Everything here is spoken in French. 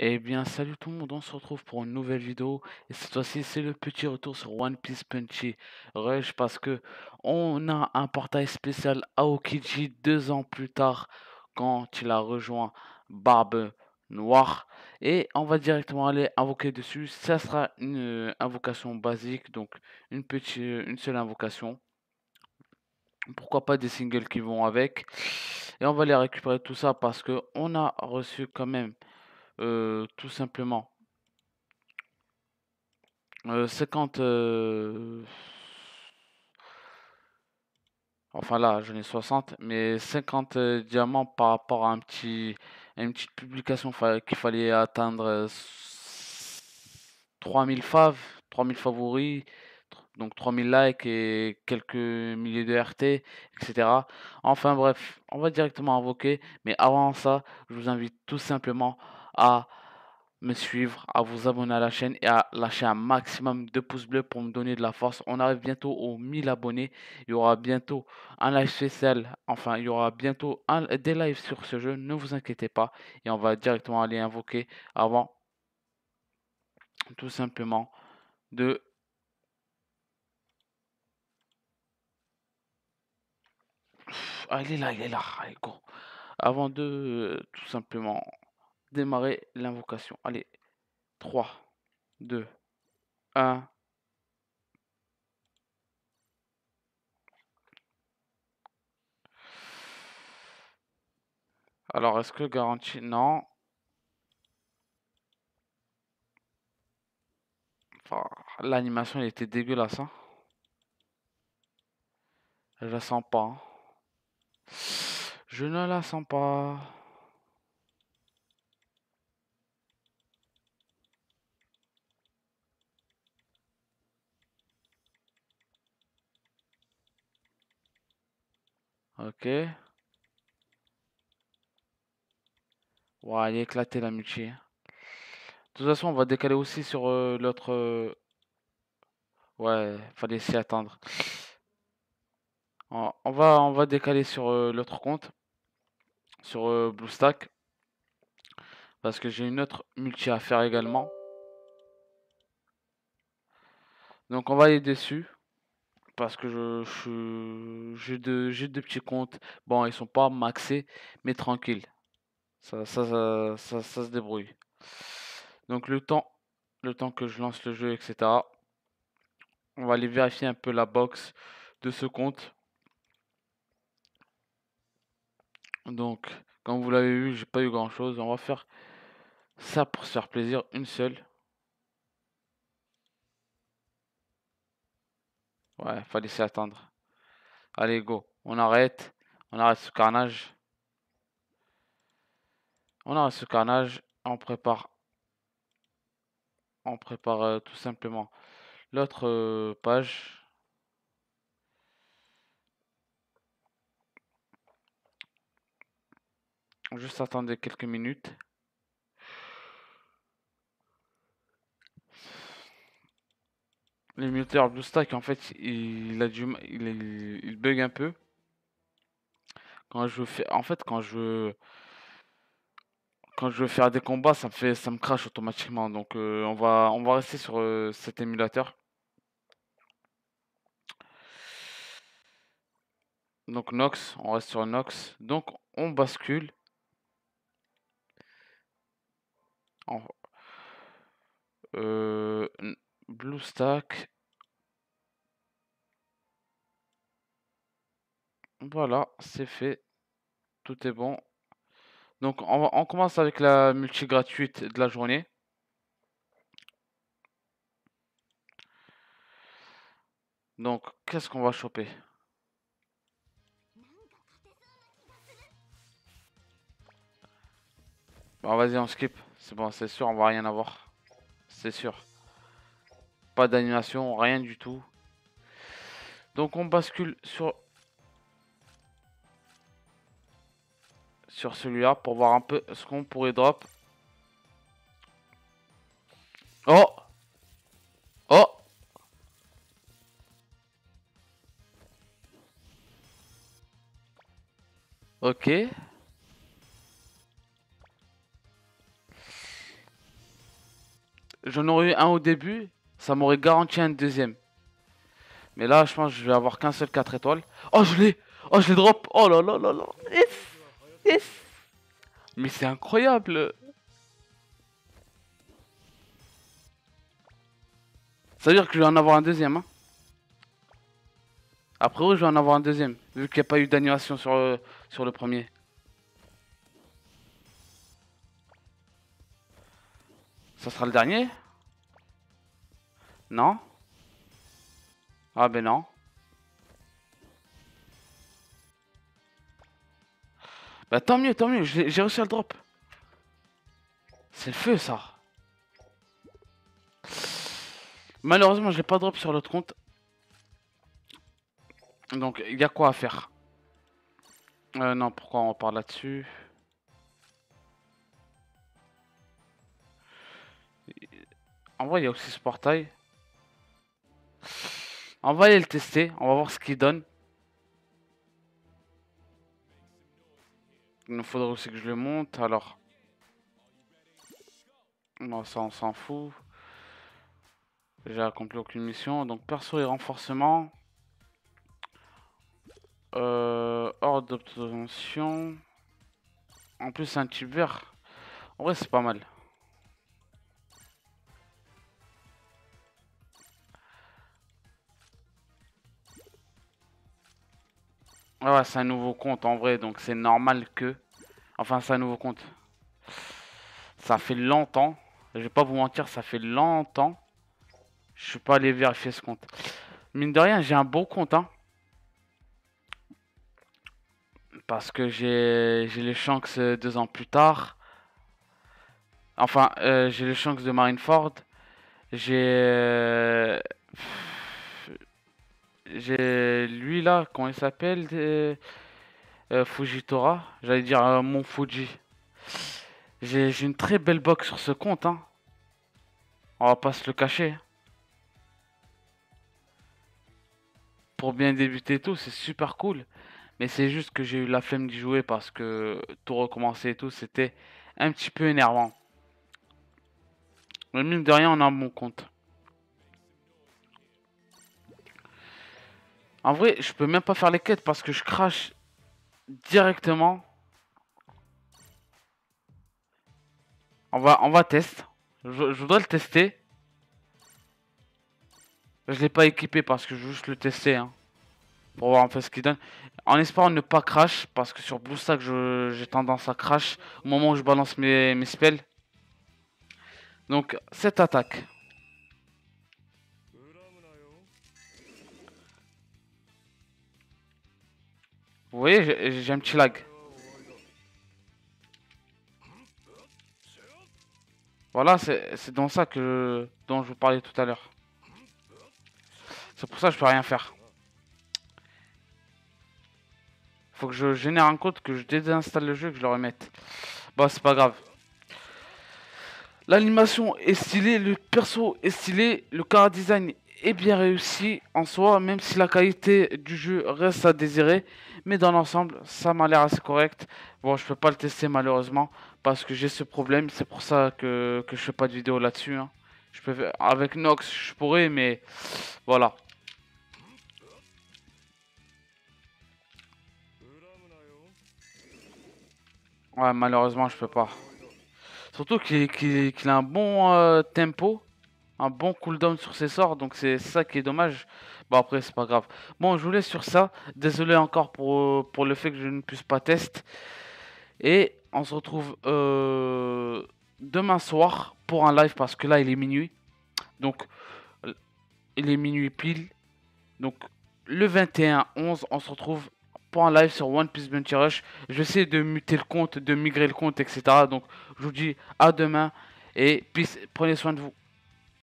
Eh bien salut tout le monde, on se retrouve pour une nouvelle vidéo et cette fois-ci c'est le petit retour sur One Piece Bounty Rush parce que on a un portail spécial Aokiji 2 ans plus tard quand il a rejoint Barbe Noire et on va directement aller invoquer dessus. Ça sera une invocation basique, donc une seule invocation. Pourquoi pas des singles qui vont avec. Et on va aller récupérer tout ça parce que on a reçu quand même tout simplement 50, enfin là j'en ai 60, mais 50 diamants par rapport à une petite publication qu'il fallait atteindre 3000 faves, 3000 favoris, donc 3000 likes et quelques milliers de RT, etc. Enfin bref, on va directement invoquer, mais avant ça je vous invite tout simplement à me suivre, à vous abonner à la chaîne et à lâcher un maximum de pouces bleus pour me donner de la force. On arrive bientôt aux 1000 abonnés. Il y aura bientôt un live spécial, enfin il y aura bientôt des lives sur ce jeu, ne vous inquiétez pas. Et on va directement aller invoquer avant tout simplement de allez go. Avant de tout simplement démarrer l'invocation. Allez, 3, 2, 1. Alors, est-ce que garantie? Non. Enfin, l'animation, elle était dégueulasse, hein. Je la sens pas, hein. Je ne la sens pas. Ok. Wow, elle est éclatée la multi. De toute façon, on va décaler aussi sur l'autre. Ouais, fallait s'y attendre. On va décaler sur l'autre compte. Sur BlueStacks. Parce que j'ai une autre multi à faire également. Donc on va aller dessus. Parce que j'ai deux petits comptes. Bon, ils sont pas maxés, mais tranquille. Ça se débrouille. Donc le temps que je lance le jeu, etc. On va aller vérifier un peu la box de ce compte. Donc, comme vous l'avez vu, j'ai pas eu grand chose. On va faire ça pour se faire plaisir, une seule. Ouais, fallait s'y attendre. Allez, go. On arrête ce carnage. On arrête ce carnage. On prépare tout simplement l'autre page. Juste attendre quelques minutes. Les muteurs BlueStacks, en fait, il bug un peu. Quand je fais, en fait, quand je veux faire des combats, ça me crache automatiquement. Donc, on va rester sur cet émulateur. Donc Nox, on reste sur Nox. Donc, on bascule. BlueStacks. Voilà, c'est fait. Tout est bon. Donc on commence avec la multi gratuite de la journée. Donc qu'est-ce qu'on va choper? Bon, vas-y, on skip. C'est bon, c'est sûr, on va rien avoir. C'est sûr. Pas d'animation, rien du tout. Donc on bascule sur celui-là pour voir un peu ce qu'on pourrait drop. Oh! Oh! Ok. j'en aurais eu un au début, ça m'aurait garanti un deuxième. Mais là, je pense que je vais avoir qu'un seul 4 étoiles. Oh, je l'ai! Oh, je l'ai drop! Oh là là là là! Yes! Yes! Mais c'est incroyable! Ça veut dire que je vais en avoir un deuxième, hein. Après, je vais en avoir un deuxième, vu qu'il n'y a pas eu d'annulation sur le premier. Ça sera le dernier? Non? Ah ben non. Bah tant mieux, j'ai réussi à le drop. C'est le feu ça. Malheureusement, je l'ai pas drop sur l'autre compte. Donc, il y a quoi à faire? Non, pourquoi on parle là-dessus? En vrai, il y a aussi ce portail. On va aller le tester, on va voir ce qu'il donne. Il nous faudrait aussi que je le monte, alors... Non, ça on s'en fout. J'ai accompli aucune mission, donc perso et renforcement. Hors d'obtention. En plus c'est un type vert. En vrai c'est pas mal. Ouais, c'est un nouveau compte en vrai, donc c'est normal que... Enfin, c'est un nouveau compte. Ça fait longtemps. Je vais pas vous mentir, ça fait longtemps. Je suis pas allé vérifier ce compte. Mine de rien, j'ai un beau compte, hein. Parce que j'ai les Shanks 2 ans plus tard. Enfin, j'ai les Shanks de Marineford. J'ai lui là, comment il s'appelle, Fujitora. J'allais dire mon Fuji. J'ai une très belle box sur ce compte, hein. On va pas se le cacher. Pour bien débuter et tout, c'est super cool. Mais c'est juste que j'ai eu la flemme d'y jouer parce que tout recommencer et tout, c'était un petit peu énervant. Mais mine de rien, on a un bon compte. En vrai, je peux même pas faire les quêtes parce que je crache directement. On va tester. Je voudrais le tester. Je l'ai pas équipé parce que je veux juste le tester, hein. Pour voir un peu ce qu'il donne. En espérant ne pas crash, parce que sur BlueStacks, j'ai tendance à crash au moment où je balance mes spells. Donc, cette attaque. Vous voyez, j'ai un petit lag. Voilà, c'est dans ça dont je vous parlais tout à l'heure. C'est pour ça que je peux rien faire. Faut que je génère un compte, que je désinstalle le jeu, que je le remette. Bah c'est pas grave. L'animation est stylée, le perso est stylé, le chara design est bien réussi en soi, même si la qualité du jeu reste à désirer. Mais dans l'ensemble, ça m'a l'air assez correct. Bon, je peux pas le tester malheureusement parce que j'ai ce problème. C'est pour ça que je fais pas de vidéo là-dessus, hein. Je peux faire... Avec Nox, je pourrais, mais voilà. Ouais, malheureusement, je peux pas. Surtout qu'il a un bon tempo, un bon cooldown sur ses sorts, donc c'est ça qui est dommage. Bon, après, c'est pas grave. Bon, je vous laisse sur ça. Désolé encore pour le fait que je ne puisse pas tester. Et on se retrouve demain soir pour un live, parce que là, il est minuit. Donc, il est minuit pile. Donc, le 21/11, on se retrouve... pour un live sur One Piece Bounty Rush. J'essaie de muter le compte, de migrer le compte, etc. Donc je vous dis à demain et peace, prenez soin de vous.